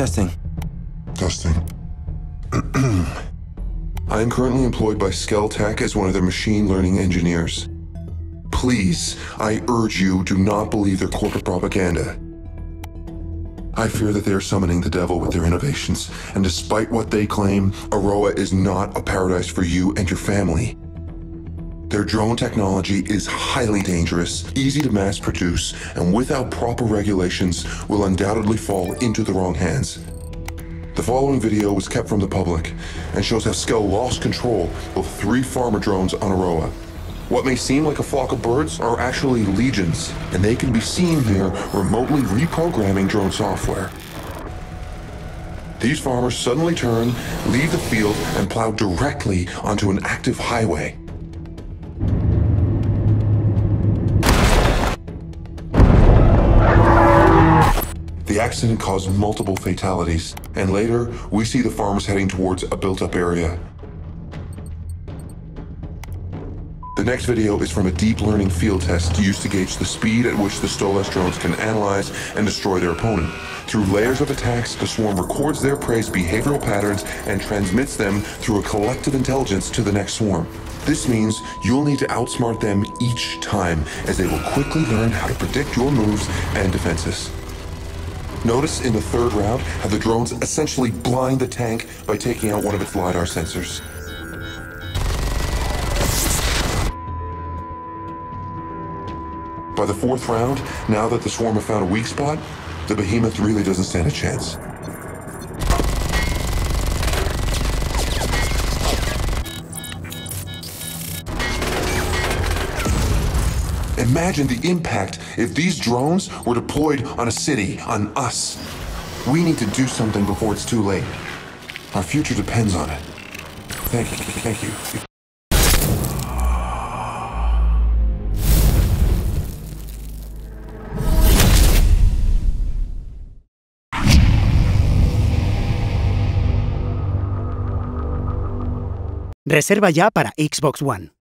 Testing. I am currently employed by Skell Tech as one of their machine learning engineers. Please, I urge you, do not believe their corporate propaganda. I fear that they are summoning the devil with their innovations, and despite what they claim, Auroa is not a paradise for you and your family. Their drone technology is highly dangerous, easy to mass produce, and without proper regulations will undoubtedly fall into the wrong hands. The following video was kept from the public and shows how Skell lost control of 3 farmer drones on Auroa. What may seem like a flock of birds are actually legions, and they can be seen there remotely reprogramming drone software. These farmers suddenly turn, leave the field, and plow directly onto an active highway. The accident caused multiple fatalities, and later, we see the farmers heading towards a built-up area. The next video is from a deep learning field test used to gauge the speed at which the Stolas drones can analyze and destroy their opponent. Through layers of attacks, the swarm records their prey's behavioral patterns and transmits them through a collective intelligence to the next swarm. This means you'll need to outsmart them each time, as they will quickly learn how to predict your moves and defenses. Notice in the third round how the drones essentially blind the tank by taking out one of its LiDAR sensors. By the fourth round, now that the swarm have found a weak spot, the behemoth really doesn't stand a chance. Imagine the impact if these drones were deployed on a city, on us. We need to do something before it's too late. Our future depends on it. Thank you. Reserva ya para Xbox One.